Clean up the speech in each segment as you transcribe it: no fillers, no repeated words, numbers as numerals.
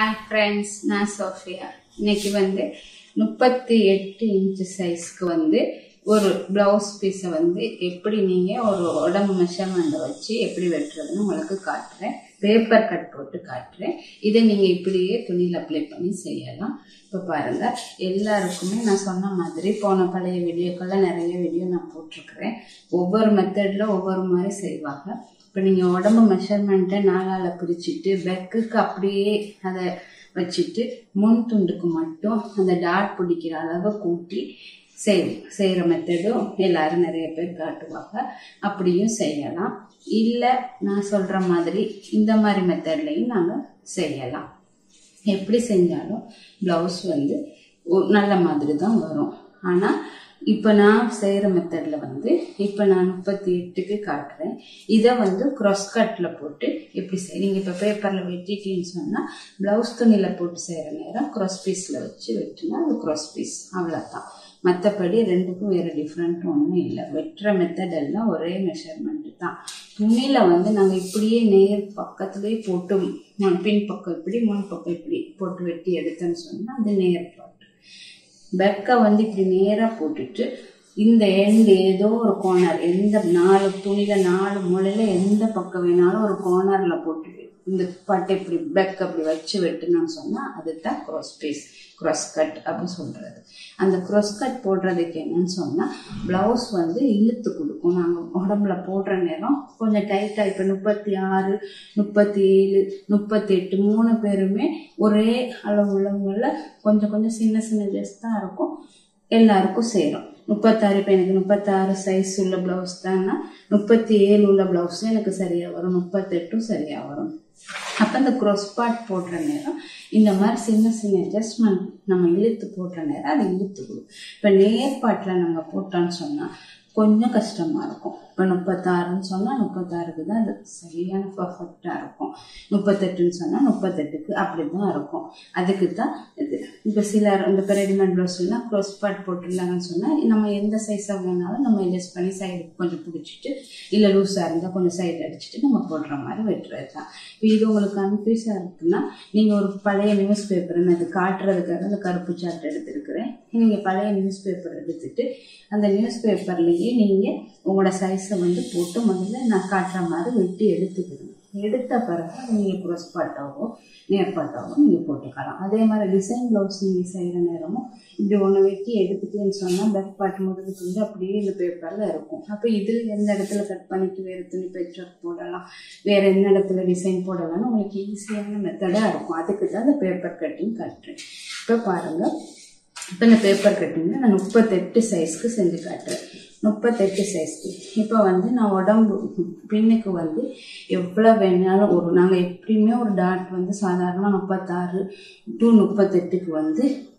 Hi friends, நான் Sofia. இன்னைக்கு 38 inch சைஸ்க்கு ஒரு பிளவுஸ் பீஸை எப்படி நீங்கள் ஒரு உடம்பு மெஷர்மெண்ட்டை வச்சு எப்படி வெட்டுறதுன்னு உங்களுக்கு காட்டுறேன். பேப்பர் கட் போட்டு காட்டுறேன். இதை நீங்கள் இப்படியே துணியில் அப்ளை பண்ணி செய்யலாம். இப்போ பாருங்கள், எல்லாருக்குமே நான் சொன்ன மாதிரி போன பழைய வீடியோக்கெல்லாம் நிறைய வீடியோ நான் போட்டிருக்கிறேன். ஒவ்வொரு மெத்தடில் ஒவ்வொரு மாதிரி செய்வாங்க. இப்போ நீங்கள் உடம்பு மெஷர்மெண்ட்டை நாளால் பிரிச்சுட்டு பெக்குக்கு அப்படியே அதை வச்சுட்டு முன் துண்டுக்கு மட்டும் அந்த டாட் பிடிக்கிற அளவை கூட்டி செய்கிற மெத்தடும் எல்லோரும் நிறைய பேர் காட்டுவாங்க. அப்படியும் செய்யலாம். இல்லை நான் சொல்கிற மாதிரி இந்த மாதிரி மெத்தட்லையும் நாங்கள் செய்யலாம். எப்படி செஞ்சாலும் ப்ளவுஸ் நல்ல மாதிரி தான் வரும். ஆனால் இப்போ நான் செய்கிற மெத்தடில் இப்போ நான் 38க்கு காட்டுறேன். இதை க்ராஸ் கட்டில் போட்டு எப்படி நீங்கள் இப்போ பேப்பரில் வெட்டிட்டீங்கன்னு சொன்னால் ப்ளவுஸ் துணியில் போட்டு செய்கிற நேரம் க்ராஸ் பீஸில் வச்சு வெட்டினா அது க்ராஸ் பீஸ், அவ்வளோதான். மற்றபடி ரெண்டுக்கும் வேறு டிஃப்ரெண்ட் ஒன்றும் இல்லை. வெட்டுற மெத்தடெல்லாம் ஒரே மெஷர்மெண்ட்டு தான். துணியில் நாங்கள் இப்படியே நேர் பக்கத்துலேயே போட்டு பின் பக்கம் இப்படி முன் பக்கம் இப்படி போட்டு வெட்டி எடுத்தோன்னு சொன்னால் அது நேர் பாட்டு. பெக்கை இப்படி நேராக போட்டுட்டு இந்த எண்டு ஏதோ ஒரு கோனர், எந்த நாலு துணியில் நாலு மூலையில் எந்த பக்கம் வேணாலும் ஒரு கோனரில் போட்டு இந்த பட்டை இப்படி பெக் அப்படி வச்சு வெட்டணும்னு சொன்னால் அதுதான் க்ராஸ் பீஸ், க்ராஸ் கட் அப்படின்னு சொல்கிறது. அந்த க்ராஸ் கட் போடுறதுக்கு என்னன்னு சொன்னால் ப்ளவுஸ் இழுத்து கொடுக்கும். நாங்கள் உடம்புல போடுற நேரம் கொஞ்சம் டைட்டாக இப்போ 36, 37, 38 மூணு பேருமே ஒரே அளவு உள்ளவங்கள கொஞ்சம் கொஞ்சம் சின்ன சின்ன ட்ரெஸ் தான் இருக்கும், எல்லாருக்கும் செய்கிறோம். 36 இப்போ எனக்கு 36 சைஸ் உள்ள ப்ளவுஸ் தான்னா 37 உள்ள ப்ளவுஸும் எனக்கு சரியாக வரும், 38 சரியாக வரும். அப்போ இந்த க்ராஸ் பாட் போடுற நேரம் இந்த மாதிரி சின்ன சின்ன அட்ஜஸ்ட்மெண்ட் நம்ம இழுத்து போடுற நேரம் அது இழுத்துக்கணும். இப்போ நேர்பாட்டில் நாங்கள் போட்டோன்னு சொன்னால் கொஞ்சம் கஷ்டமாக இருக்கும். இப்போ 36ன்னு சொன்னால் 36க்கு தான் அது சரியான பர்ஃபெக்டாக இருக்கும். 38ன்னு சொன்னால் 38க்கு அப்படி தான் இருக்கும். அதுக்கு தான் இது. இப்போ சிலர் இந்த ரெடிமேட் ப்ளவுஸ்லாம் க்ராஸ் பாட் போட்டுருந்தாங்கன்னு சொன்னால் நம்ம எந்த சைஸாக வேணாலும் நம்ம அட்ஜஸ்ட் பண்ணி சைடு கொஞ்சம் பிடிச்சிட்டு, இல்லை லூஸாக இருந்தால் கொஞ்சம் சைடு அடிச்சுட்டு நம்ம போடுற மாதிரி வெட்டுறது தான். இப்போ இது உங்களுக்கு கன்ஃபியூஸாக இருக்குன்னா நீங்கள் ஒரு பழைய நியூஸ் பேப்பர், நான் இது காட்டுறதுக்காக அந்த கருப்பு சார்ட் எடுத்துருக்கிறேன், நீங்கள் பழைய நியூஸ் பேப்பர் எடுத்துட்டு அந்த நியூஸ் பேப்பர்லேயே நீங்கள் உங்களோட சைஸை போட்டு முதல்ல நான் காட்டுற மாதிரி வெட்டி எடுத்துக்கணும். எடுத்த பிறகு நீங்கள் க்ராஸ் பாட்டாவோ நேர்பாட்டாவோ நீங்கள் போட்டுக்கலாம். அதே மாதிரி டிசைன் ப்ளவுஸ் நீங்கள் செய்கிற நேரமும் இப்படி ஒன்று வெட்டி எடுத்துட்டேன்னு சொன்னால் பேக் பாட்டு முதலுக்கு அப்படியே இந்த பேப்பரில் இருக்கும். அப்போ இது எந்த இடத்துல கட் பண்ணிட்டு வேறு துணி பேச்சு போடலாம், வேறு எந்த இடத்துல டிசைன் போடலாம்னு உங்களுக்கு ஈஸியான மெத்தடாக இருக்கும். அதுக்கு தான் அந்த பேப்பர் கட்டிங் கட்டுறேன். இப்போ பாருங்கள், இப்போ இந்த பேப்பர் கட்டிங்கில் நான் 38 சைஸ்க்கு செஞ்சு காட்டுறேன். 38 சைஸ்க்கு இப்போ நான் உடம்பு பின்னுக்கு எவ்வளோ வேணாலும் ஒரு நாங்கள் எப்படியுமே ஒரு டாட் சாதாரணமாக 36 to 38க்கு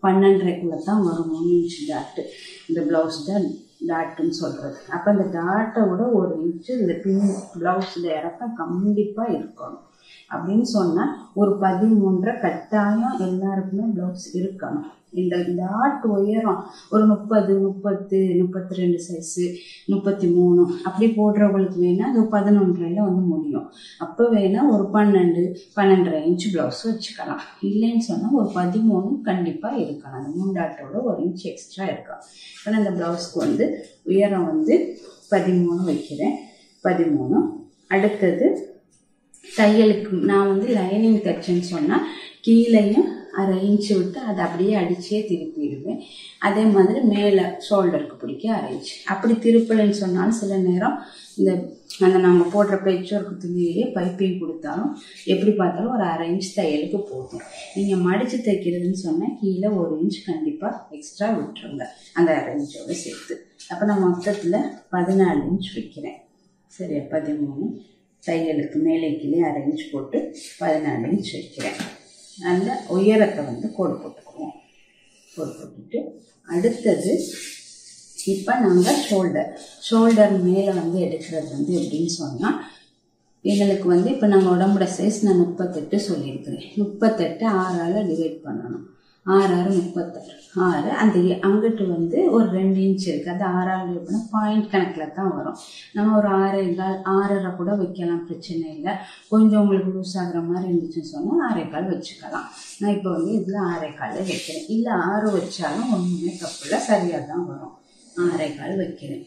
12.5க்குள்ளே தான் வரும் 1 inch டாட்டு. இந்த ப்ளவுஸ் தான் டாட்டுன்னு சொல்கிறது. அப்போ அந்த டாட்டை விட 1 inch இந்த பின் ப்ளவுஸில் இறக்கம் கண்டிப்பாக இருக்கணும். அப்படின்னு சொன்னால் ஒரு 13 கட்டாயம் எல்லாருக்குமே ப்ளவுஸ் இருக்கணும். இந்த டாட் உயரம் ஒரு 30, 32 சைஸு, 33 அப்படி போடுறவங்களுக்கு வேணால் அது 11ல முடியும். அப்போ வேணால் ஒரு 12, 12.5 ப்ளவுஸ் வச்சுக்கலாம். இல்லைன்னு சொன்னால் ஒரு 13 கண்டிப்பாக இருக்கலாம். அந்த 3 டாட்டோட 1 inch எக்ஸ்ட்ரா இருக்கலாம். ஆனால் அந்த ப்ளவுஸ்க்கு உயரம் 13 வைக்கிறேன். 13 அடுத்தது தையலுக்கு நான் லைனிங் தைச்சேன்னு சொன்னால் கீழேயும் 1.5 விட்டு அதை அப்படியே அடிச்சே திருப்பிடுவேன். அதே மாதிரி மேலே ஷோல்டருக்கு பிடிக்க 1.5. அப்படி திருப்பலைன்னு சொன்னாலும் சில நேரம் இந்த நாங்கள் போடுற பேச்சோருக்கு துணியே பைப்பிங் கொடுத்தாலும் எப்படி பார்த்தாலும் ஒரு 1.5 தையலுக்கு போதும். நீங்கள் மடித்து தைக்கிறதுன்னு சொன்னால் கீழே 1 inch கண்டிப்பாக எக்ஸ்ட்ரா விட்டுருங்க, அந்த 1.5ஓடு சேர்த்து. அப்போ நான் மொத்தத்தில் 14 inch வைக்கிறேன். சரியா? 13 தையலுக்கு மேலே கீழே 1.5 போட்டு 14 inch வைக்கிறேன். நல்ல உயரத்தை கோடு போட்டுக்குவோம். கோடு போட்டுட்டு அடுத்தது இப்போ நாங்கள் ஷோல்டர் மேலே எடுக்கிறது எப்படின்னு சொன்னால் எங்களுக்கு இப்போ நாங்கள் உடம்போட சைஸ் நான் 38 சொல்லியிருக்கிறேன். 38 6ஆல் டிவைட் பண்ணணும். 6 6 36 6 அந்த அங்கிட்டு வந்து ஒரு 2 இன்ச் இருக்குது. அது 6 எப்படின்னா பாயிண்ட் கணக்கில் தான் வரும். நம்ம ஒரு 6 6.5 கூட வைக்கலாம், பிரச்சனை இல்லை. கொஞ்சம் உங்களுக்கு லூஸ் ஆகிற மாதிரி இருந்துச்சுன்னு சொன்னால் 6.25 வச்சுக்கலாம். நான் இப்போ வந்து இதில் 6.25 வைக்கிறேன். இல்லை 6 வச்சாலும் ஒன்றுமே தப்புல, சரியாக தான் வரும். 6.25 வைக்கிறேன்.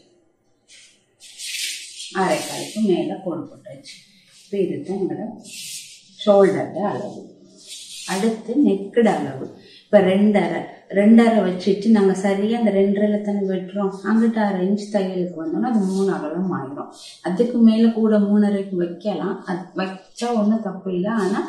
6.25க்கு மேலே கோடு போட்டாச்சு. இப்போ இதுதான் என்னோட ஷோல்டரில் அளவு. அடுத்து நெக்கோட அளவு. இப்போ 2.5 வச்சுட்டு நாங்கள் சரியாக அந்த 2.5 தானே வெட்டுறோம். அங்கிட்ட 6 இன்ச் தையலுக்கு வந்தோம்னா அது 3 அகலம் ஆயிரும். அதுக்கு மேலே கூட 3.5 வைக்கலாம். அது வச்சா ஒன்றும் தப்பு இல்லை. ஆனால்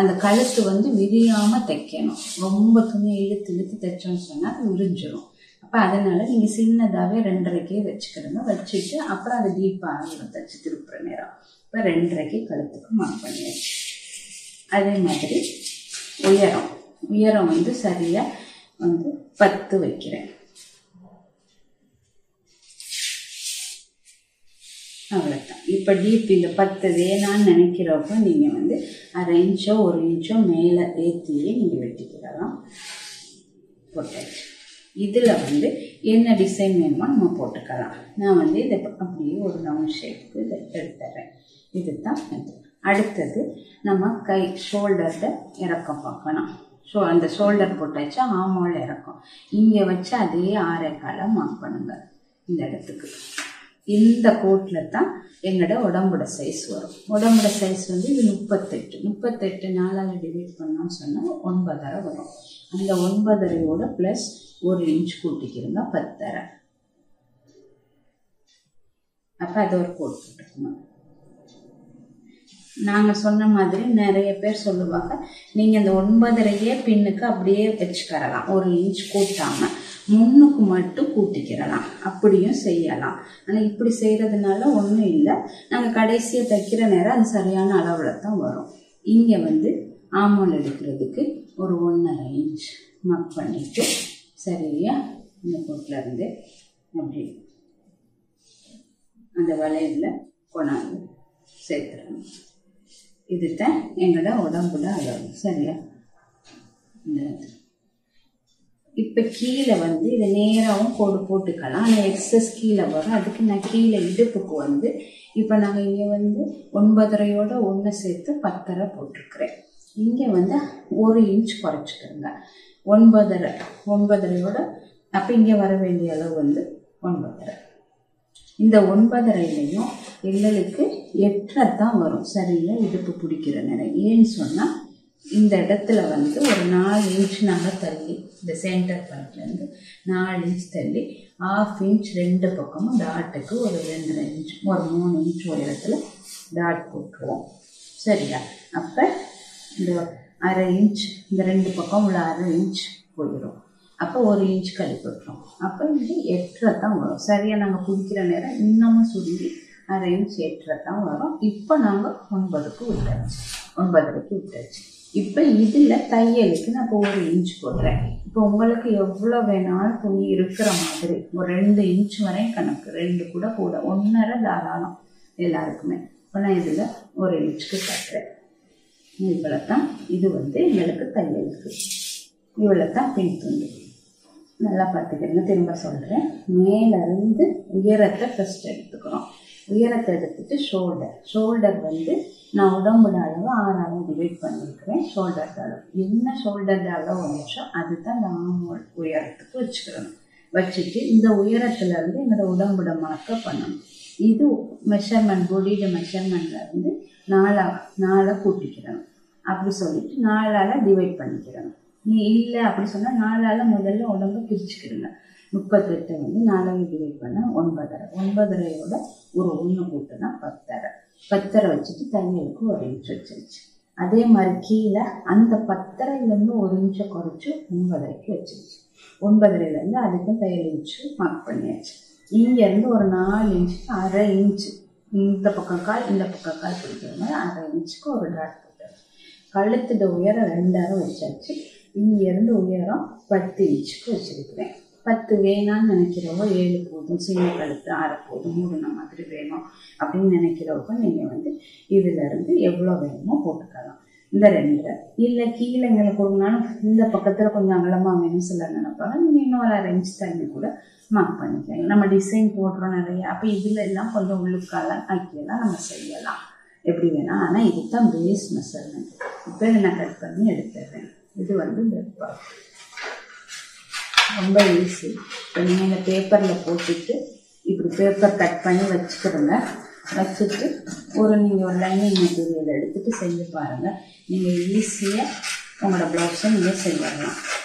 அந்த கழுத்து வந்து விரியாமல் தைக்கணும். ரொம்ப துணியை இழுத்து தைச்சோம்னு சொன்னால் அது விரிஞ்சிடும். அப்போ அதனால் நீங்கள் சின்னதாகவே 2.5க்கே வச்சுக்கிடுங்க. வச்சுட்டு அப்புறம் அது டீப்பாக ஆகிடும் தைச்சி திருப்புற நேரம். இப்போ 2.5க்கு கழுத்துக்கு மார்க் பண்ணியாச்சு. அதே மாதிரி உயரம் வந்து சரியாக வந்து 10 வைக்கிறேன். அவ்வளோதான். இப்போ டீப்பில் 10 வேணான்னு நினைக்கிறப்போ நீங்கள் வந்து 1/2 இன்ச்சோ 1 இன்ச்சோ மேலே ஏற்றியே நீங்கள் வெட்டிக்கிடலாம். போட்டாச்சு. இதில் வந்து என்ன டிசைன் வேணுமோ நம்ம போட்டுக்கலாம். நான் வந்து இதை அப்படியே ஒரு ரவுண்ட் ஷேப்புக்கு இதை எடுத்துறேன். இது தான் இது. அடுத்தது நம்ம கை ஷோல்டர்ஸை இறக்கம் பார்க்கணும். ஸோ அந்த ஷோல்டர் போட்டாச்சு. ஆமாவில் இறக்கம் இங்கே வச்சு அதே 6.25 மார்க் பண்ணுங்க. இந்த இடத்துக்கு இந்த கோட்டில் தான் எங்களோட உடம்போட சைஸ் வரும். உடம்போட சைஸ் வந்து இது 38 4ஆல் டிவைட் பண்ணோம்னு சொன்னால் 9.5 வரும். அந்த 9.5யோட ப்ளஸ் 1 இன்ச் கூட்டிக்கிறோங்க, 10.5. அப்போ அது ஒரு கோட் போட்டுக்கணும். நாங்கள் சொன்ன மாதிரி நிறைய பேர் சொல்லுவாங்க, நீங்கள் இந்த 9.5யே பின்னுக்கு அப்படியே வச்சுக்கரலாம். 1 இன்ச் கூட்டாமல் முன்னுக்கு மட்டும் கூட்டிக்கிறலாம். அப்படியும் செய்யலாம். ஆனால் இப்படி செய்கிறதுனால ஒன்றும் இல்லை. நாங்கள் கடைசியை தைக்கிற நேரம் அது சரியான அளவில் தான் வரும். இங்கே வந்து ஆமோல் எடுக்கிறதுக்கு ஒரு 1.5 இன்ச் மார்க் பண்ணிட்டு சரியா இந்த கோட்டிலருந்து அப்படி அந்த வளைவில் கொண்டாந்து சேர்த்துறோம். இதுதான் எங்களோட உடம்புல அளவு. சரியா இந்த இப்போ கீழே வந்து இதை நேராகவும் கோடு போட்டுக்கலாம். ஆனால் எக்ஸஸ் கீழே வரும். அதுக்கு நான் கீழே இடுப்புக்கு வந்து இப்போ நாங்கள் இங்கே வந்து 9.5யோட 1 சேர்த்து 10.5 போட்டிருக்கிறேன். இங்கே வந்து 1 இன்ச் குறைச்சிக்கிறோங்க. 9.5 9.5யோட அப்போ இங்கே வர வேண்டிய அளவு வந்து 9.5. இந்த 9.5லையும் எங்களுக்கு 8 தான் வரும். சரியா இடுப்பு பிடிக்கிற நேரம். ஏன்னு சொன்னால் இந்த இடத்துல வந்து ஒரு 4 இன்ச் நாங்கள் தள்ளி, இந்த சென்டர் பார்ட்லேருந்து 4 இன்ச் தள்ளி 1/2 இன்ச் 2 பக்கமும் டாட்டுக்கு ஒரு 2.5 இன்ச் ஒரு 3 இன்ச் ஒரு இடத்துல டாட் போட்டுருவோம். சரியா அப்போ இந்த 1/2 இன்ச் இந்த 2 பக்கம் உள்ள 1/2 இன்ச் போயிடும். அப்போ 1 இன்ச் கழிப்பட்டுரும். அப்போ இது 8 தான் வரும். சரியா நாங்கள் பிடிக்கிற நேரம் இன்னமும் சுருங்கி 1/2 இன்ச் 8 தான் வரும். இப்போ நாங்கள் 9.5க்கு விட்டாச்சு. இப்போ இதில் தையலுக்கு நான் இப்போ 1 இன்ச் போடுறேன். இப்போ உங்களுக்கு எவ்வளோ வேணாலும் துணி இருக்கிற மாதிரி ஒரு 2 இன்ச் வரையும் கணக்கு. 2 கூட கூட 1.5 தாராளம் எல்லாருக்குமே. இப்போ நான் இதில் 1 இன்ச்சுக்கு கட்டுறேன். இவ்வளோ தான் இது வந்து எங்களுக்கு தையலுக்கு. இவ்வளோ தான் பின் துணி. நல்லா பார்த்துக்கிறீங்க. திரும்ப சொல்கிறேன். மேலேருந்து உயரத்தை ஃபஸ்ட் எடுத்துக்கிறோம். உயரத்தை எடுத்துட்டு ஷோல்டர் வந்து நான் உடம்புல அளவு 6ஆல் டிவைட் பண்ணியிருக்கிறேன். ஷோல்டர் அளவு என்ன ஷோல்டர் அளவு வந்துச்சோ அதுதான் நான் உயரத்துக்கு வச்சுக்கிறோம். வச்சுட்டு இந்த உயரத்துலேருந்து என்னோடய உடம்புல மார்க்கப் பண்ணணும். இது மெஷர்மெண்ட், பொடியோட மெஷர்மெண்ட்லேருந்து 4 கூட்டிக்கிறணும். அப்படி சொல்லிட்டு 4ஆல் டிவைட் பண்ணிக்கிறணும். நீ இல்லை அப்படி சொன்னால் 4ஆல் முதல்ல உடம்பு பிரிச்சுக்கிடுங்க. 38 வந்து 4ஆல் டிவைட் பண்ணால் 9.5 9.5யோட ஒரு 1 கூட்டினா 10.5 வச்சுட்டு தையலுக்கு 1 இன்ச் வச்சிருச்சு. அதே மாதிரி கீழே அந்த 10.5லேருந்து 1 இன்ச்சை குறைச்சி 9.5க்கு வச்சிருச்சு. 9.5லேருந்து அதுக்கும் தையல் இன்ச்சு மார்க் பண்ணியாச்சு. இங்கேருந்து ஒரு 4 இன்ச்சு 1/2 இன்ச்சு இந்த பக்கம் கால் இந்த பக்கம் கால் பிடிக்கிற மாதிரி 1/2 இன்ச்சுக்கு ஒரு டாட் போட்டாச்சு. கழுத்துட உயரம் 2.5 வச்சாச்சு. இங்கேருந்து உயரம் 10 இன்ச்சுக்கு வச்சுருக்கிறேன். 10 வேணான்னு நினைக்கிறவங்க 7 போதும், சின்ன கழுத்து 6 போதும், மூடுன மாதிரி வேணும் அப்படின்னு நினைக்கிறவங்க நீங்கள் வந்து இதிலேருந்து எவ்வளோ வேணுமோ போட்டுக்கலாம். இந்த ரெண்டு இல்லை கீழே எங்களை கொடுங்கனாலும் இந்த பக்கத்தில் கொஞ்சம் அங்கலமாக வேணும்னு சில நினைப்பாங்க. நீங்கள் இன்னும் வேறு அரேஞ்ச் தண்ணி கூட மார்க் பண்ணிக்கலாம். நம்ம டிசைன் போடுறோம் நிறைய, அப்போ இதில் எல்லாம் கொஞ்சம் உள்ளுக்கால ஆக்கியெல்லாம் நம்ம செய்யலாம் எப்படி வேணால். ஆனால் இதுதான் பேஸ் மெஷர்மெண்ட். இப்போ இதை நான் கட் பண்ணி எடுத்துடுறேன். இது வந்து பிரெட் பால் ரொம்ப ஈஸி. இப்போ நீங்கள் இந்த பேப்பரில் போட்டுட்டு இப்படி பேப்பர் கட் பண்ணி வச்சுக்கிறோங்க. வச்சுட்டு ஒரு நீங்கள் ஒரு லைனிங் மெட்டீரியல் எடுத்துகிட்டு செஞ்சு பாருங்கள். நீங்கள் ஈஸியாக உங்களோட ப்ளவுஸை நீங்கள் செய்யலாம்.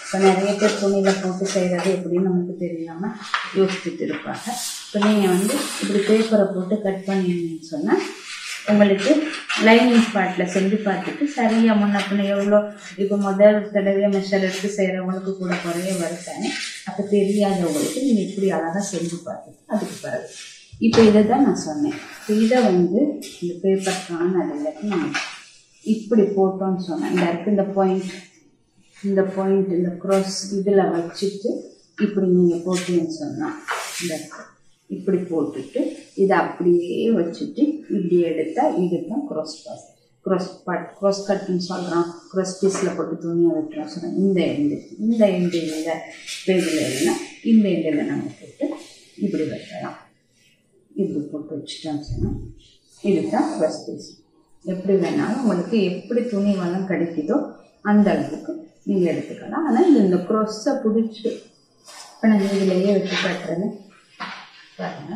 இப்போ நிறைய பேர் துணியில் போட்டு செய்கிறது எப்படின்னு நமக்கு தெரியாமல் யோசிச்சுட்டு இருப்பாங்க. இப்போ நீங்கள் வந்து இப்படி பேப்பரை போட்டு கட் பண்ணிங்கன்னு சொன்னால் உங்களுக்கு லைனிங் ஸ்பாட்டில் செஞ்சு பார்த்துட்டு சரியாக முன்ன பின்ன எவ்வளோ இப்போ முதல் தடவையாக மெஷர் எடுத்து செய்கிறவங்களுக்கு கூட குறைய வருதானே, அப்போ தெரியாதவங்களுக்கு நீங்கள் இப்படி அழகாக செஞ்சு பார்த்துட்டு அதுக்கு பிறகு இப்போ இதை தான் நான் சொன்னேன். இப்போ இதை வந்து இந்த பேப்பர் காணது எல்லாத்தையும் நான் இப்படி போட்டோன்னு சொன்னேன். இந்த இடத்து இந்த பாயிண்ட் இந்த க்ராஸ் இதில் வச்சுட்டு இப்படி நீங்கள் போட்டீங்கன்னு சொன்னால் இந்த இப்படி போட்டுட்டு இதை அப்படியே வச்சுட்டு இப்படி எடுத்தால் இதுதான் க்ராஸ் கட்டுன்னு சொல்கிறோம். க்ராஸ் பீஸில் போட்டு துணியை வெட்டுறோம் சொல்கிறோம். இந்த எண்டு இல்லை பேஜில் இல்லைன்னா இந்த எண்டில் நம்ம போட்டு இப்படி வெட்டலாம். இப்படி போட்டு வச்சுட்டோம்னு சொன்னால் இதுதான் க்ராஸ் பீஸ். எப்படி வேணாலும் உங்களுக்கு எப்படி துணி வளம் கிடைக்குதோ அந்த அளவுக்கு நீங்கள் எடுத்துக்கலாம். ஆனால் இந்த க்ராஸை பிடிச்சி இப்போ நான் இதுலையே வச்சு கட்டுறது பாருங்க.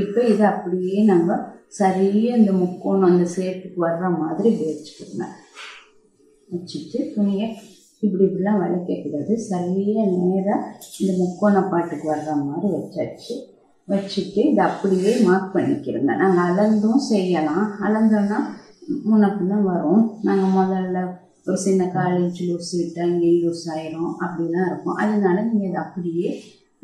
இப்போ இதை அப்படியே நம்ம சரியாக இந்த முக்கோணம் அந்த சேட்டுக்கு வர்ற மாதிரி வச்சுக்கோங்க. வச்சுட்டு துணியை இப்படிலாம் வளைக்கக்கூடாது, சரியாக நேராக இந்த முக்கோண பாட்டுக்கு வர்ற மாதிரி வச்சாச்சு. வச்சுட்டு இதை அப்படியே மார்க் பண்ணிக்கிறோங்க. நாங்கள் அளந்தும் செய்யலாம். அளந்தோன்னா முன்னப்பின்னா வரும். நாங்கள் முதல்ல ஒரு சின்ன காலேஜ் லூஸ் விட்டால் இங்கே லூஸ் ஆயிரும் அப்படிலாம் இருக்கும். அதனால நீங்கள் இதை அப்படியே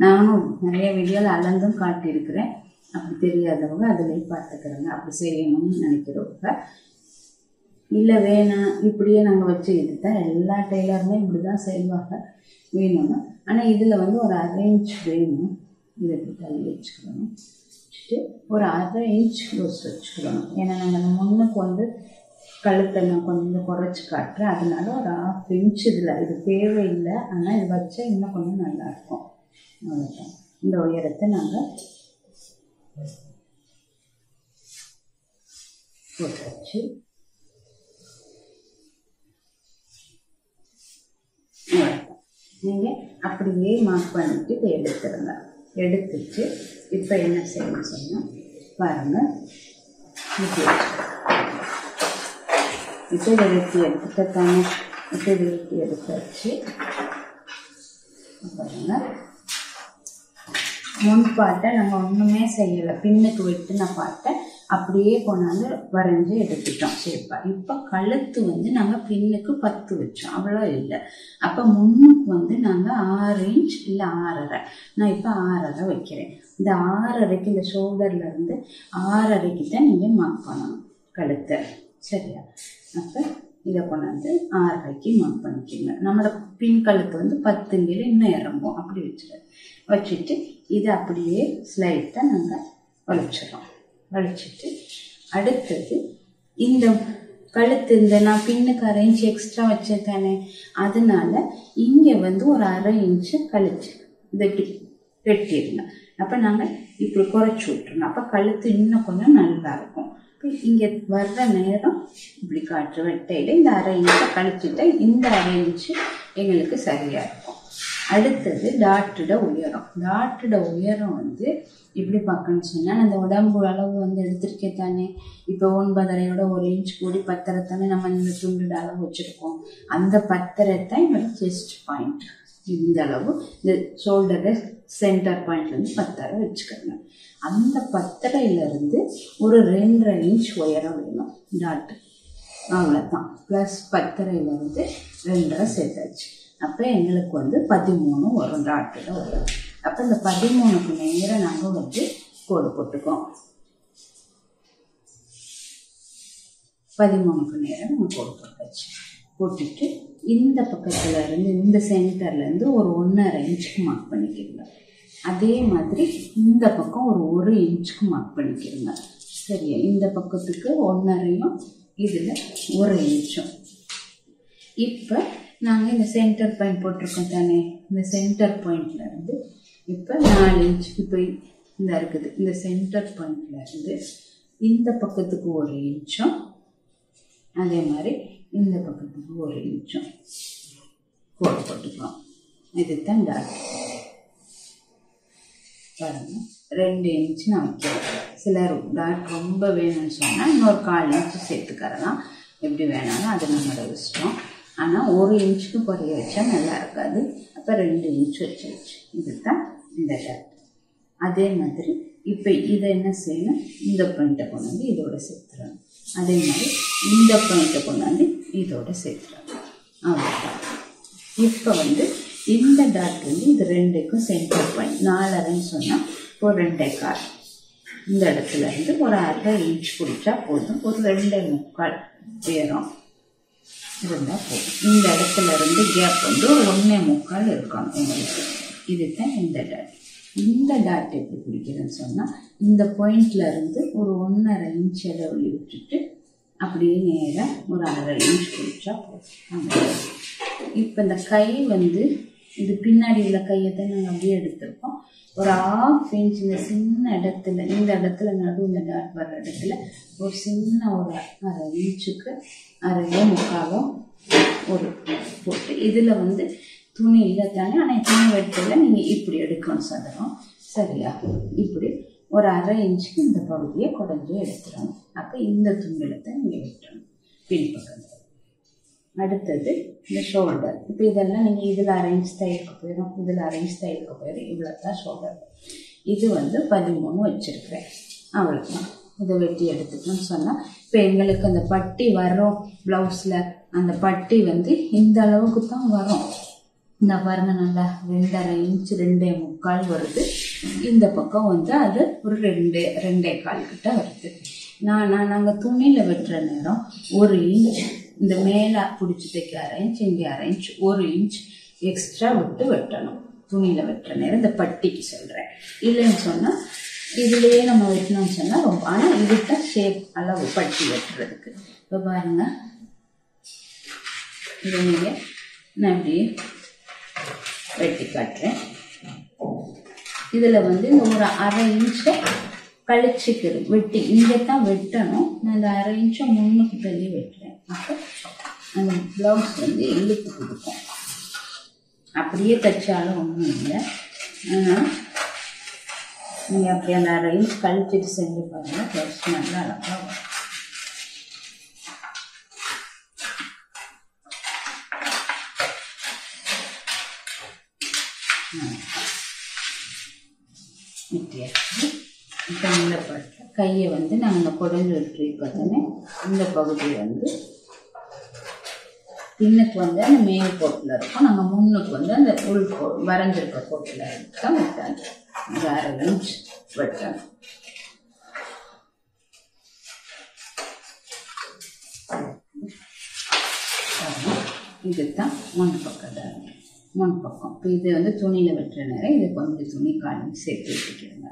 நானும் நிறைய வீடியோவில் அளந்தும் காட்டியிருக்கிறேன். அப்படி தெரியாதவங்க அதுலேயும் பார்த்துக்கிறாங்க. அப்படி செய்யணும்னு நினைக்கிறவங்க இல்லை வேணாம் இப்படியே நாங்கள் வச்சு இதுதான் எல்லா டெய்லருமே இப்படி தான் செய்வாங்க வேணும்னா. ஆனால் இதில் வந்து ஒரு அரேஞ்ச் வேணும். இதை தள்ளி வச்சுக்கணும். வச்சுட்டு ஒரு அரேஞ்ச் க்ளோஸ் வச்சுக்கணும். ஏன்னா நாங்கள் முன்னுக்கு வந்து கழுத்தை நான் கொஞ்சம் குறைச்சி காட்டுறேன். அதனால ஒரு 1/2 இன்ச் இதில் இது தேவையில்லை. ஆனால் இது வச்சா இன்னும் கொஞ்சம் நல்லாயிருக்கும். அவ்வளோதான். இந்த உயரத்தை நாங்கள் போட்டாச்சு. நீங்கள் அப்படியே மார்க் பண்ணிட்டு இதை எடுத்துருங்க. எடுத்துட்டு இப்போ என்ன செய்யணும் சொன்னால் பாருங்கள். இப்போ இதை வெட்டி எடுத்துட்டாங்க. இப்போ இதை வெட்டி எடுத்தாச்சு. பாருங்கள் முன் பாட்டை நம்ம ஒன்றுமே செய்யலை. பின்னுக்கு வெட்டின பாட்டை அப்படியே கொண்டாந்து வரைஞ்சி எடுத்துட்டோம் ஷேப்பாக. இப்போ கழுத்து வந்து நாங்கள் பின்னுக்கு 10 வச்சோம். அவ்வளோ இல்லை. அப்போ முன்னுக்கு வந்து நாங்கள் 6 இன்ச் இல்லை 6.5. நான் இப்போ 6.5 வைக்கிறேன். இந்த 6.5க்கு இந்த ஷோல்டர்லேருந்து 6.5க்கு தான் நீங்கள் மார்க் பண்ணணும் கழுத்தை. சரியா? அப்போ இதை கொண்டாந்து 6.5க்கு மார்க் பண்ணிக்கோங்க. நம்மளோட பின் கழுத்து வந்து 10 இங்கில் இன்னும் இறங்கும். அப்படி வச்சுட்டு இதை அப்படியே ஸ்லைட்டாக நாங்கள் வளைச்சிடறோம். வளைச்சிட்டு அடுத்தது இந்த கழுத்து இந்த நான் பின்னுக்கு 1/2 இன்ச் எக்ஸ்ட்ரா வச்சுருக்கானே, அதனால இங்கே வந்து ஒரு 1/2 இன்ச்சு கழிச்சு வெட்டி வெட்டிடலாம். அப்போ நாங்கள் இப்படி குறைச்சி விட்டுருணும். அப்போ கழுத்து இன்னும் கொஞ்சம் நல்லா இருக்கும். இங்கே வர்ற நேரம் இப்படி காற்று வெட்டையில் இந்த 1/2 இன்ச்சை கழிச்சுட்டா இந்த 1/2 இன்ச்சு எங்களுக்கு சரியாக இருக்கும். அடுத்தது டாட்டோட உயரம். டாட்டோட உயரம் வந்து எப்படி பார்க்கணும்னு சொன்னால் அந்த உடம்பு அளவு வந்து எடுத்திருக்கே தானே. இப்போ 9.5யோட 1 இன்ச் கூடி 10 நம்ம இந்த துண்டு அளவு வச்சுருக்கோம். அந்த 10 என்னோட செஸ்ட் பாயிண்ட் இந்த அளவு. இந்த ஷோல்டரு சென்டர் பாயிண்ட்லேருந்து 10 வச்சுக்கோங்க. அந்த 10 ஒரு 2.5 இன்ச் உயரம் வேணும் டாட்டு. அவ்வளோதான். ப்ளஸ் 10 சேர்த்தாச்சு. அப்போ எங்களுக்கு வந்து 13 ஒரு டாட்டில் வரும். அப்போ இந்த 13க்கு நேராக நாங்கள் வந்து கோடு போட்டுக்கோம். 13க்கு நேராக நாங்கள் கோடு போட்டாச்சு. போட்டுட்டு இந்த பக்கத்துலேருந்து இந்த சென்டர்லேருந்து ஒரு 1.5 இன்ச்சுக்கு மார்க் பண்ணிக்கிறோங்க. அதே மாதிரி இந்த பக்கம் ஒரு 1 இன்ச்சுக்கு மார்க் பண்ணிக்கிறோங்க. சரியா? இந்த பக்கத்துக்கு 1.5யும் இதில் ஒரு நிமிஷம். இப்போ நாங்கள் இந்த சென்டர் பாயிண்ட் போட்டிருக்கோம் தானே, இந்த சென்டர் பாயிண்டில் இருந்து இப்போ 4 இன்ச், இப்போ இந்த இருக்குது, இந்த சென்டர் பாயிண்டில் இருந்து இந்த பக்கத்துக்கு 1 இன்ச்சும், அதே மாதிரி இந்த பக்கத்துக்கு 1 இன்ச்சும் கோடு போட்டுக்கிறோம். இதுதான் டாட். பாருங்கள், 2 இன்ச்சு நான் வைக்கிறேன். சிலர் டாட் ரொம்ப வேணும்னு சொன்னால் இன்னொரு 1/4 இன்ச்சு சேர்த்துக்கிறலாம். எப்படி வேணாலும் அது நம்மளோட இஷ்டம். ஆனால் 1 இன்ச்சுக்கு குறைய வச்சா நல்லா இருக்காது. அப்போ 2 இன்ச்சு வச்சாச்சு. இதுதான் இந்த டாட். அதே மாதிரி இப்போ இதை என்ன செய்யணும், இந்த பாயிண்ட்டை கொண்டாந்து இதோட சேர்த்துறோம். அதே மாதிரி இந்த பாயிண்ட்டை கொண்டாந்து இதோட சேர்த்துறோம். அவ்வளோதான். இப்போ இந்த டாட் இது 2க்கும் சென்டர் பாயிண்ட் 4.5ன்னு சொன்னால் ஒரு 2.25. இந்த இடத்துல இருந்து ஒரு 1/2 இன்ச் பிடிச்சா போதும், ஒரு 2.25 உயரம் இருந்தால் போதும். இந்த இடத்துல இருந்து கேப் ஒரு 1.25 இருக்கணும் உங்களுக்கு. இதுதான் இந்த டாட். இந்த டாட் எப்படி பிடிக்கிறதுன்னு சொன்னால், இந்த பாயிண்டில் இருந்து ஒரு 1.5 இன்ச் இடைவெளி விட்டுட்டு அப்படியே நேராக ஒரு 1.5 இன்ச் பிடிச்சா போதும். இப்போ இந்த கை இது பின்னாடி உள்ள கையை தான் நாங்கள் அப்படியே எடுத்திருக்கோம். ஒரு 1/2 இன்ச் இந்த சின்ன இடத்துல, இந்த இடத்துல நடுவு இந்த டாட் வர்ற இடத்துல ஒரு சின்ன ஒரு 1/2 இன்ச்சுக்கு 1.25 ஒரு போட்டு இதில் துணி இல்லை தானே, ஆனால் துணி வெட்டல நீங்கள் இப்படி எடுக்கணும் சதுரம். சரியா, இப்படி ஒரு 1/2 இன்ச்சுக்கு இந்த பகுதியை குடஞ்சி எடுத்துடணும். அப்போ இந்த துணியில் தான் நீங்கள் வெட்டணும் பின்பக்கம். அடுத்தது இந்த ஷோல்டர். இப்போ இதெல்லாம் நீங்கள் இதில் 1/2 இன்ச் தையலுக்கு போயிடும், இதில் 1/2 இன்ச் தையலுக்கு போயிடும். இவ்வளோ தான் ஷோல்டர். இது 13 வச்சுருக்கிறேன். அவ்வளோதான். இதை வெட்டி எடுத்துக்கணும்னு சொன்னால், இப்போ எங்களுக்கு அந்த பட்டி வரும் ப்ளவுஸில், அந்த பட்டி இந்த அளவுக்கு தான் வரும். இந்த பாருங்க, நல்லா 2.5 இன்ச் 2.25 வருது. இந்த பக்கம் அது ஒரு 2.25 கிட்ட வருது. நாங்கள் துணியில் வெட்டுற நேரம் 1 இன்ச் இந்த மேலே பிடிச்சி தைக்க 1/2 இன்ச், இங்கே 1/2 இன்ச் 1 இன்ச் எக்ஸ்ட்ரா விட்டு வெட்டணும் துணியில் வெட்டுற நேரம். இந்த பட்டிக்கு சொல்கிறேன். இல்லைன்னு சொன்னால் இதுலேயே நம்ம வெட்டணும்னு சொன்னால் ரொம்ப. ஆனால் இதுதான் ஷேப் அளவு பட்டி வெட்டுறதுக்கு. இப்போ பாருங்கள், இதை நீங்கள் நான் அப்படியே வெட்டி காட்டுறேன். இதில் இந்த ஒரு 1/2 இன்ச்சை கழிச்சிக்கிது வெட்டி இங்கே தான் வெட்டணும். நான் இந்த 1/2 இன்ச்சை முன்னுக்கு தள்ளி வெட்டுறேன். அப்போ அந்த ப்ளவுஸ் இழுத்து கொடுக்கும். அப்படியே தைச்சாலும் ஒன்றும் இல்லை. ஆனால் நீங்கள் அப்படி அந்த 1/2 இன்ச் கழிச்சிட்டு செஞ்சு பாருங்கள், ப்ளவுஸ் நல்லா அழகாக வரும். இப்போ இந்த பட்ட கையை நாங்கள் குடஞ்சி விட்டு பார்த்தோன்னே இந்த பகுதி பின்னுக்கு அந்த மேல் கோட்டில் இருக்கும். நாங்கள் முன்னுக்கு அந்த உள் கோ வரைஞ்சிருக்க கோட்டில் தான் விட்டாங்க. 1/2 இன்ச் வெட்டாங்க. இதுதான் முன் பக்கம். இப்போ இது துணியில் வெட்டுற நேரம் இது கொஞ்சம் துணி காலம் சேர்த்து வச்சுக்கிறேங்க.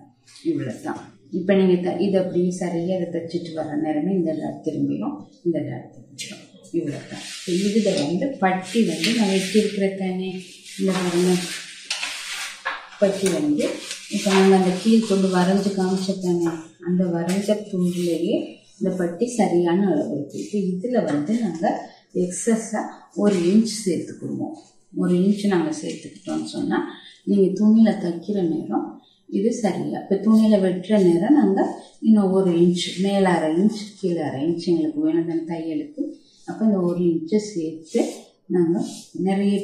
இவ்வளோ தான். இப்போ நீங்கள் இதை அப்படியே சரியாக இதை தைச்சிட்டு வர நேரமே இந்த டாட் திரும்பிடும், இந்த டாட் திரும்பிடும். இவ்வளோ தான். இப்போ இதில் பட்டி நான் வெட்டியிருக்கிற தானே, இந்த பட்டி இப்போ நாங்கள் அந்த கீழ் கொண்டு வரைஞ்சி காமிச்ச தானே, அந்த வரைஞ்ச துண்டிலேயே இந்த பட்டி சரியான அளவு இருக்குது. இப்போ இதில் நாங்கள் எக்ஸஸாக 1 இன்ச் சேர்த்துக்குடுவோம். 1 இன்ச் நாங்கள் சேர்த்துக்கிட்டோம்னு சொன்னால், நீங்கள் துணியில் தைக்கிற நேரம் இது சரியா. இப்போ துணியில் வெட்டுற நேரம் நாங்கள் இன்னும் 1 இன்ச் மேலே 1/2 இன்ச் கீழே 1/2 இன்ச் எங்களுக்கு வேணும் தையலுக்கு. அப்போ இந்த 1 இன்ச்சை சேர்த்து நாங்கள் நிறைய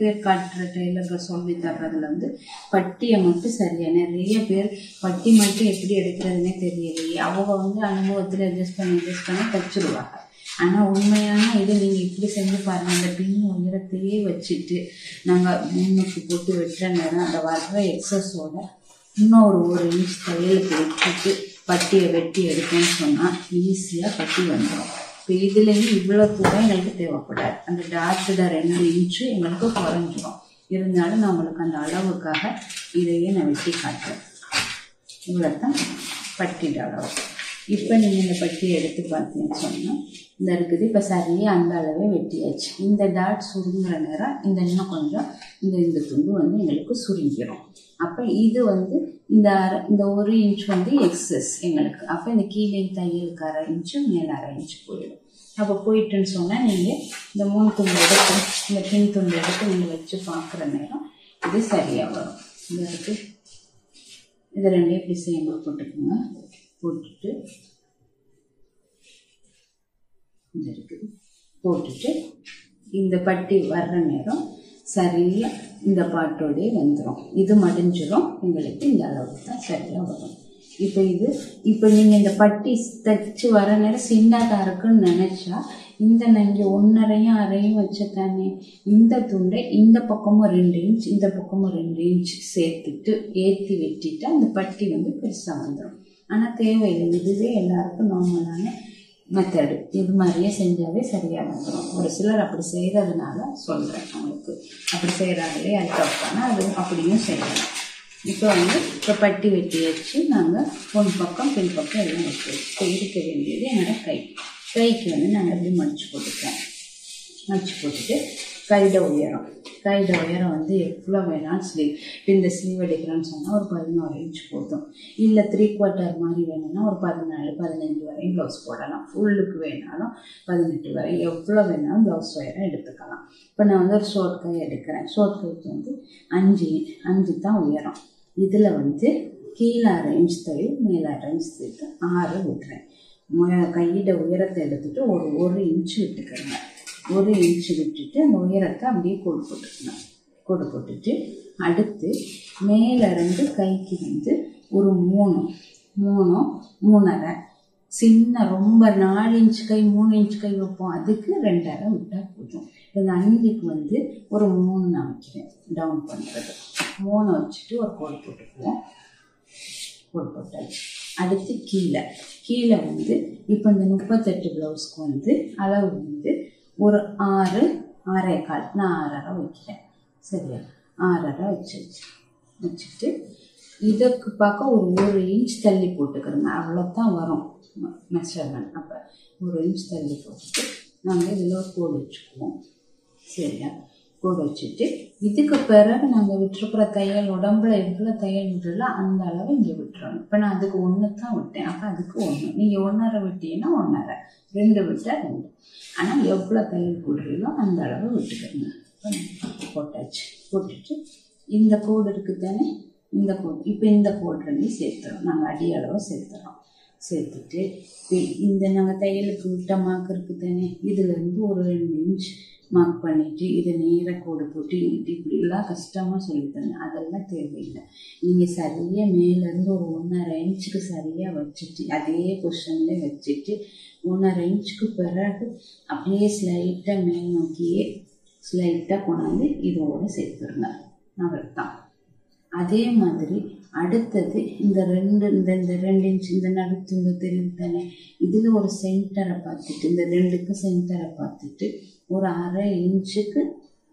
பேர் காட்டுற டெய்லர்கள் சொல்லி தர்றதுல பட்டியை மட்டும் சரியாக நிறைய பேர் பட்டி மட்டும் எப்படி எடுக்கிறதுனே தெரியலையே. அவங்க அனுபவத்தில் அட்ஜஸ்ட் பண்ணி தைச்சிடுவாங்க. ஆனால் உண்மையான இது நீங்கள் இப்படி செஞ்சு பாருங்கள். அந்த பின் உயரத்தையே வச்சுட்டு நாங்கள் முன்னுக்கு போட்டு வெட்டுற நேரம் அந்த வர்ற எக்ஸஸோட இன்னும் ஒரு 1 இன்ச் தையலுக்கு வச்சுட்டு பட்டியை வெட்டி எடுக்கணும்னு சொன்னால் ஈஸியாக பட்டி வந்துடும். இப்போ இதுலேயும் இவ்வளோ தூரம் எங்களுக்கு தேவைப்படாது. அந்த டாட்டோட 2 இன்ச்சும் எங்களுக்கு குறைஞ்சிடும். இருந்தாலும் நம்மளுக்கு அந்த அளவுக்காக இதையே நான் வெட்டி காட்டுறேன். இவ்வளோ தான் பட்டியோட அளவு. இப்போ நீங்கள் பற்றி எடுத்து பார்த்தீங்கன்னு சொன்னால் இந்த இருக்குது இப்போ சரியாக அந்த அளவே வெட்டியாச்சு. இந்த டாட் சுருங்குற நேரம் இந்த இன்னும் கொஞ்சம் இந்த இந்த துண்டு வந்து எங்களுக்கு சுருங்கிடும். அப்போ இது வந்து இந்த ஒரு இன்ச் வந்து எக்ஸஸ் எங்களுக்கு. அப்போ இந்த கீழே தையலுக்கு அரை இன்ச்சு மேலே அரை இன்ச்சு போயிடும். அப்போ போயிட்டுன்னு சொன்னால் நீங்கள் இந்த மூணு துண்டு எடுத்து இந்த பின் துண்டு எடுத்து நீங்கள் வச்சு பார்க்குற நேரம் இது சரியாக வரும். இந்த இருக்குது இது ரெண்டே பீஸ் எங்களுக்கு போட்டுக்கோங்க. போட்டுட்டு இந்த இருக்குது போட்டுட்டு இந்த பட்டி வர்ற நேரம் சரியாக இந்த பாட்டோடே வந்துடும். இது மடிஞ்சிடும் எங்களுக்கு. இந்த அளவுக்கு தான் சரியாக வரும். இப்போ இது இப்போ நீங்கள் இந்த பட்டி தைச்சி வர நேரம் சின்னதாக இருக்குன்னு நினச்சா இந்த நீங்கள் ஒன்றரையும் அரையும் வச்ச தானே இந்த துண்டை இந்த பக்கமும் 2 இன்ச் இந்த பக்கமும் 2 இன்ச் சேர்த்துட்டு ஏற்றி வெட்டிட்டு அந்த பட்டி வந்து பெருசாக வந்துடும். ஆனால் தேவையில்லை. இதுவே எல்லாருக்கும் நார்மலான மெத்தடு. இது மாதிரியே செஞ்சாவே சரியாக வந்துடும். ஒரு சிலர் அப்படி செய்கிறதுனால சொல்கிறேன் அவங்களுக்கு. அப்படி செய்கிறாங்களே அது தப்பானா அது அப்படியும் செய்யலாம். இப்போ வந்து இப்போ பட்டி வெட்டி வச்சு நாங்கள் பொன் பக்கம் பின் பக்கம் எல்லாம் வச்சு இப்போ இருக்க வேண்டியது என்னோடய கை. கைக்கு வந்து நாங்கள் எப்படி மடித்து போட்டுக்கிறோம். மடித்து போட்டுட்டு கையிட உயரம் வந்து எவ்வளோ வேணாலும் ஸ்லீவ் இப்போ இந்த ஸ்லீவ் எடுக்கிறோன்னு சொன்னால் ஒரு 16 இன்ச் போதும். இல்லை 3/4 மாதிரி வேணும்னா ஒரு 14-15 வரையும் ப்ளவுஸ் போடலாம். ஃபுல்லுக்கு வேணாலும் 18 வரை எவ்வளோ வேணாலும் ப்ளவுஸ் உயரம் எடுத்துக்கலாம். இப்போ நான் வந்து ஒரு ஷோர்ட் கை எடுக்கிறேன். ஷோர்ட் கைக்கு வந்து 5 தான் உயரம். இதில் வந்து கீழே 6 இன்ச் தையல் மேலே 6 இன்ச் தைத்து 6 விட்டுறேன். கையிட உயரத்தை எடுத்துகிட்டு ஒரு இன்ச்சு விட்டுக்கிறேங்க. 1 இன்ச்சு விட்டுட்டு அந்த உயரத்தை அப்படியே கோடு போட்டுக்கணும். கோடு போட்டுட்டு அடுத்து மேலே 2 கைக்கு வந்து ஒரு 3 3.5 சின்ன ரொம்ப 4 இன்ச் கை 3 இன்ச் கை வைப்போம். அதுக்கு 2.5 விட்டால் போதும். இந்த 5க்கு வந்து ஒரு 3 நான் வைக்கிறேன். டவுன் பண்ணுறது 3 வச்சுட்டு ஒரு கோடு போட்டுக்குவோம். கோடு போட்டாச்சு. அடுத்து கீழே வந்து இப்போ இந்த 38 ப்ளவுஸ்க்கு வந்து அளவு வந்து ஒரு 6 6.25 நான் 6.5 வைக்கிறேன். சரியா 6.5 வச்சுட்டு இதற்கு பார்க்க ஒரு 1 இன்ச் தள்ளி போட்டுக்கிறோங்க. அவ்வளோதான் வரும் மெஷர்மெண்ட். அப்போ 1 இன்ச் தள்ளி போட்டுட்டு நாங்கள் இதில் ஒரு கோடு வச்சுக்குவோம். சரியா கோடு வச்சுட்டு இதுக்கு பிறகு நாங்கள் விட்டுருக்கிற தையல் உடம்புல எவ்வளோ தையல் விட்டுல அந்த அளவு இங்கே விட்டுறோம். இப்போ நான் அதுக்கு 1 தான் விட்டேன். அப்போ அதுக்கு 1 நீங்கள் 1.5 விட்டீங்கன்னா 1.5 2 விட்டால் 2 ஆனால் எவ்வளோ தையல் போடுறீங்களோ அந்த அளவு விட்டுக்கோங்க. போட்டாச்சு. போட்டுட்டு இந்த கோடு இருக்குது தானே இந்த கோடு இப்போ இந்த கோடு 2 சேர்த்துறோம். நாங்கள் அடி அளவு சேர்த்துறோம். சேர்த்துட்டு இந்த நாங்கள் தையலுக்கு விட்ட மார்க் இருக்குது தானே இதுலேருந்து ஒரு 2 இன்ச் மார்க் பண்ணிவிட்டு இதை நேராக கோடு போட்டு இப்படிலாம் கஷ்டமாக சொல்லித்தரேன். அதெல்லாம் தேவையில்லை. நீங்கள் சரியாக மேலேருந்து ஒரு 1.5 இன்ச்சுக்கு சரியாக வச்சுட்டு அதே பொசிஷன்லேயே வச்சுட்டு 1.5 இன்ச்சுக்கு பிறகு அப்படியே ஸ்லைட்டாக மேல் நோக்கியே ஸ்லைட்டாக கொண்டாந்து இதோடு சேர்த்துருங்க. அவ்வளோதான். அதே மாதிரி அடுத்தது இந்த 2 இன்ச் இந்த நடுத்துண்டு தெரியுது தானே இதில் ஒரு சென்டரை பார்த்துட்டு இந்த 2க்கு சென்டரை பார்த்துட்டு ஒரு 0.5 இன்ச்சுக்கு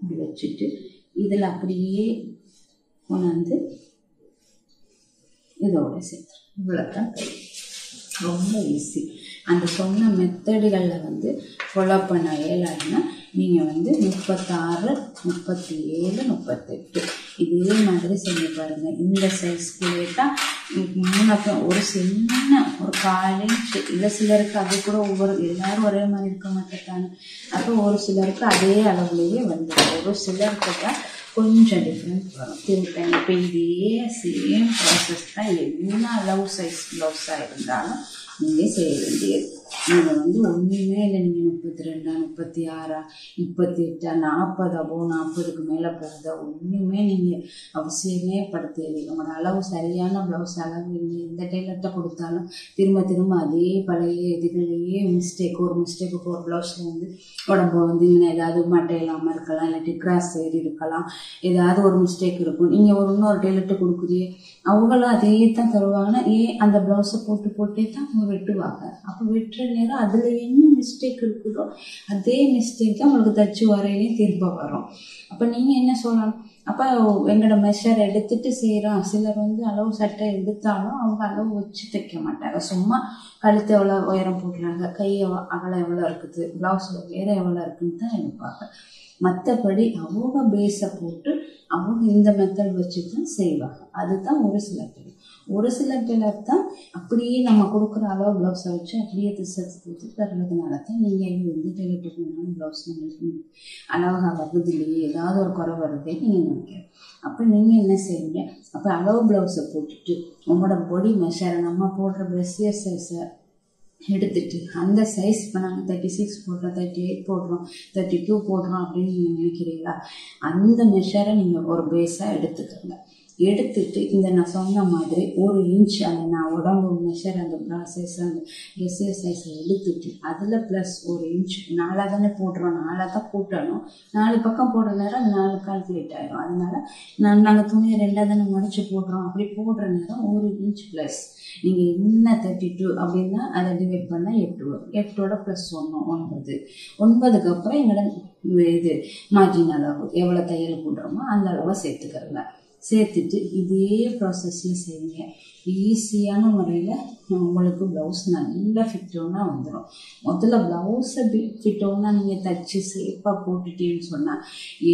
இப்படி வச்சுட்டு இதில் அப்படியே கொண்டாந்து இதோட சேர்த்து இவ்வளோதான். ரொம்ப ஈஸி. அந்த சொன்ன மெத்தடுகளில் வந்து ஃபாலோ பண்ண இயலாதுன்னா நீங்கள் வந்து 36 37 38 இதே மாதிரி செஞ்சு பாருங்கள். இந்த சைஸ்க்குள்ளே தான் முன்னாடி ஒரு சின்ன ஒரு 4 இன்ச்சு இல்லை சிலருக்கு அது கூட ஒவ்வொரு எல்லோரும் ஒரே மாதிரி இருக்க மாட்டேங்கிறாங்க. அப்போ ஒரு சிலருக்கு அதே அளவுலேயே வந்துடும். ஒரு சிலருக்கு தான் கொஞ்சம் டிஃப்ரெண்ட் வரும். திருப்பி இப்போ இதே சேம் ப்ராசஸ் தான் எல்லா அளவு சைஸ் ப்ளவுஸாக இருந்தாலும் நீங்கள் செய்ய வேண்டியது. நீங்கள் வந்து ஒன்றுமே இல்லை. நீங்கள் 32 36 38 40 மேலே போகுதா ஒன்றுமே நீங்கள் அவசியமே படுத்தது. உங்களோட அளவு சரியான ப்ளவுஸ் அளவு இல்லை. எந்த டெய்லர்கிட்ட கொடுத்தாலும் திரும்ப அதே பழைய இதுகளையே மிஸ்டேக் ஒரு மிஸ்டேக்கு ஒரு ப்ளவுஸில் வந்து உடம்பு வந்து இன்னும் ஏதாவது மட்டை இல்லாமல் இருக்கலாம். இல்லாட்டி கிராஸ் சைடு இருக்கலாம். ஏதாவது ஒரு மிஸ்டேக் இருக்கும். நீங்கள் ஒரு இன்னொரு டெய்லர்கிட்ட கொடுக்குறியே அவங்களும் அதே தான் தருவாங்கன்னா ஏன் அந்த ப்ளவுஸை போட்டே தான் அவங்க வெட்டுவாங்க. அப்போ வெட்டுற நேரம் அதில் என்ன மிஸ்டேக் இருக்குதோ அதே மிஸ்டேக் தான் உங்களுக்கு தச்சு வரையிலே திரும்ப வரும். அப்போ நீங்கள் என்ன சொல்லணும்? அப்போ எங்களோட மெஷர் எடுத்துகிட்டு செய்கிறோம். சிலர் வந்து அளவு சட்டை எடுத்தாலும் அவங்க அளவு வச்சு தைக்க மாட்டாங்க. சும்மா கழுத்து எவ்வளோ உயரம் போடுறாங்க, கை அகலம் எவ்வளோ இருக்குது, ப்ளவுஸோட உயரம் எவ்வளோ இருக்குன்னு தான் எனக்கு பார்ப்பேன். மற்றபடி அவங்க பேஸை போட்டு அவங்க இந்த மெத்தட் வச்சு தான் செய்வாங்க. அதுதான் ஒரு சில பேர் தான் அப்படியே நம்ம கொடுக்குற அளவு ப்ளவுஸை வச்சு அப்படியே ரிசர்ச் கொடுத்து தர்றதுனால தான் நீங்கள் இது வந்து டெய்லர் ப்ளவுஸ் உங்களுக்கு அழகாக வருது இல்லையே, ஏதாவது ஒரு குறை வருதே நீங்கள் நினைக்கிறேன். அப்போ நீங்கள் என்ன செய்வீங்க, அப்போ அளவு ப்ளவுஸை போட்டுட்டு உங்களோட பொடி மெஷர் நம்ம போடுற ப்ரெஸ்லியர் சைஸை எடுத்துட்டு அந்த சைஸ் இப்போ நாங்கள் 36 போடுறோம், 38 போடுறோம், 32 போடுறோம் அப்படின்னு நீங்கள் நினைக்கிறீங்களா, அந்த மெஷரை நீங்கள் ஒரு பேஸாக எடுத்துக்கோங்க. எடுத்துட்டு இந்த நான் சொன்ன மாதிரி ஒரு இன்ச் அந்த நான் உடம்பு மெஷர் அந்த ப்ரா சைஸ் அந்த ட்ரெஸ்ஸியர் சைஸை எடுத்துட்டு அதில் ப்ளஸ் ஒரு இன்ச் 4 தானே போட்டுறோம், 4 தான் கூட்டணும், 4 பக்கம் போடுற நேரம் 4 கால்குலேட் ஆகிடும். அதனால நாங்கள் துணியை 2 தானே முடிச்சு போடுறோம், அப்படி போடுற நேரம் ஒரு இன்ச் ப்ளஸ் நீங்கள் என்ன 32 அப்படின்னா அதை டிவைட் பண்ணால் 8 வரும், 8ஓட ப்ளஸ் 1 9, 9க்கு அப்புறம் எங்களோட இது மார்ஜின் அளவு எவ்வளோ தையல் போடுறோமோ அந்த அளவை சேர்த்துக்கிறோங்க. சேர்த்துட்டு இதே ப்ராசஸில் செய்யுங்க. ஈஸியான முறையில் உங்களுக்கு ப்ளவுஸ் நல்லா ஃபிட்டோனாக வந்துடும். முதல்ல ப்ளவுஸை ஃபிட்டோனாக நீங்கள் தைச்சி சேஃபாக போட்டுட்டேன்னு சொன்னால்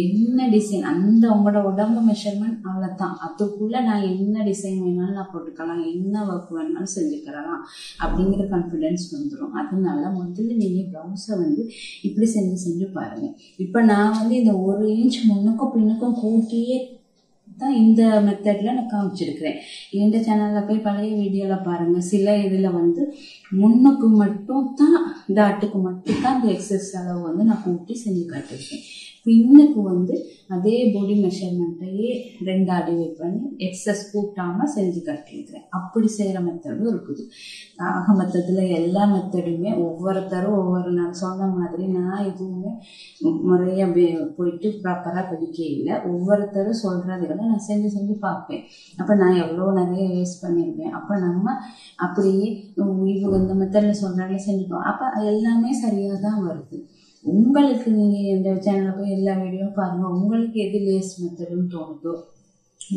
என்ன டிசைன் அந்த உங்களோட உடம்பு மெஷர்மெண்ட் அவ்வளோதான், அதுக்குள்ளே நான் என்ன டிசைன் வேணாலும் நான் போட்டுக்கலாம், என்ன ஒர்க் வேணாலும் செஞ்சுக்கலாம் அப்படிங்கிற கான்ஃபிடென்ஸ் வந்துடும். அதனால முதல்ல நீங்கள் ப்ளவுஸை வந்து இப்படி செஞ்சு பாருங்கள். இப்போ நான் வந்து இந்த ஒரு இன்ச் முன்னுக்கும் பின்னுக்கும் கூட்டியே தான் இந்த மெத்தடில் நான் காமிச்சிருக்கிறேன். எந்த சேனலில் போய் பழைய வீடியோவில் பாருங்கள். சில இதில் வந்து முன்னுக்கு மட்டும் தான் டாட்டுக்கு மட்டும்தான் இந்த எக்ஸஸ் அளவு வந்து நான் கூட்டி செஞ்சு காட்டிருக்கேன். பின்னுக்கு வந்து அதே பாடி மெஷர்மெண்ட்டையே 2ஆ டிவைட் பண்ணி எக்ஸஸ் கூட்டாமல் செஞ்சு காட்டியிருக்கிறேன். அப்படி செய்கிற மெத்தடும் இருக்குது. ஆக மொத்தத்தில் எல்லா மெத்தடுமே ஒவ்வொருத்தரும் ஒவ்வொரு நான் சொன்ன மாதிரி நான் எதுவுமே முறையாக போயிட்டு ப்ராப்பராக படிக்க இல்லை, ஒவ்வொருத்தரும் சொல்கிறதுகளை நான் செஞ்சு பார்ப்பேன். அப்போ நான் எவ்வளோ நிறைய வேஸ்ட் பண்ணியிருப்பேன். அப்போ நம்ம அப்படியே இவங்க இந்த மெத்தடில் சொல்கிறாங்களே செஞ்சுப்போம், அப்போ எல்லாமே சரியாக தான் வருது. உங்களுக்கு நீங்கள் இந்த சேனலில் போய் எல்லா வீடியோவும் பாருங்கள். உங்களுக்கு எது லேஸ்ட் மெத்தடுன்னு தோணுதோ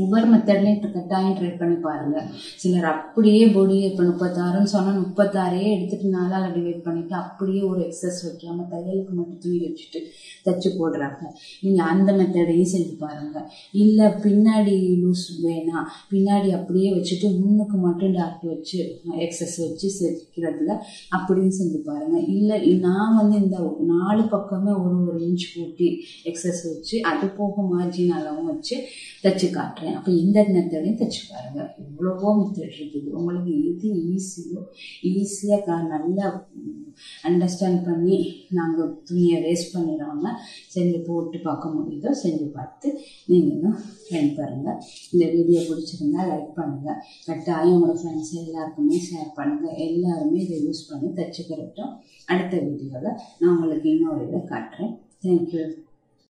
ஒவ்வொரு மெத்தட்லையும் கட்டாயம் ட்ரை பண்ணி பாருங்கள். சிலர் அப்படியே பொடியை இப்போ 36ன்னு சொன்னால் 36 எடுத்துகிட்டு 4ஆல் டிவைட் பண்ணிவிட்டு அப்படியே ஒரு எக்ஸஸ் வைக்காமல் தையலுக்கு மட்டும் துணி வச்சுட்டு தைச்சி போடுறாங்க. நீங்கள் அந்த மெத்தடையும் செஞ்சு பாருங்கள். இல்லை பின்னாடி லூஸ் வேணாம், பின்னாடி அப்படியே வச்சுட்டு முன்னுக்கு மட்டும் டாட் வச்சு எக்ஸஸ் வச்சு செக்கிறதுல அப்படின்னு செஞ்சு பாருங்கள். இல்லை நான் வந்து இந்த 4 பக்கமே ஒரு இன்ச் கூட்டி எக்ஸஸ் வச்சு அது போக மார்ஜின் அளவும் வச்சு தைச்சி காட்டுறேன். அப்போ இந்த மெத்தடையும் தைச்சு பாருங்க. எவ்வளவோ மெத்தட் இருக்குது. உங்களுக்கு எது ஈஸியோ ஈஸியாக நல்லா அண்டர்ஸ்டாண்ட் பண்ணி நாங்கள் துணியை வேஸ்ட் பண்ணிடாம செஞ்சு போட்டு பார்க்க முடியுதோ செஞ்சு பார்த்து நீங்களும் ட்ரெயின் பாருங்கள். இந்த வீடியோ பிடிச்சிருந்தா லைக் பண்ணுங்கள். கட்டாயம் உங்களோட ஃப்ரெண்ட்ஸ் எல்லாருக்குமே ஷேர் பண்ணுங்கள். எல்லாருமே இதை யூஸ் பண்ணி தைச்சுக்கிறட்டும். அடுத்த வீடியோவில் நான் உங்களுக்கு இன்னொரு இதை காட்டுறேன். தேங்க்யூ.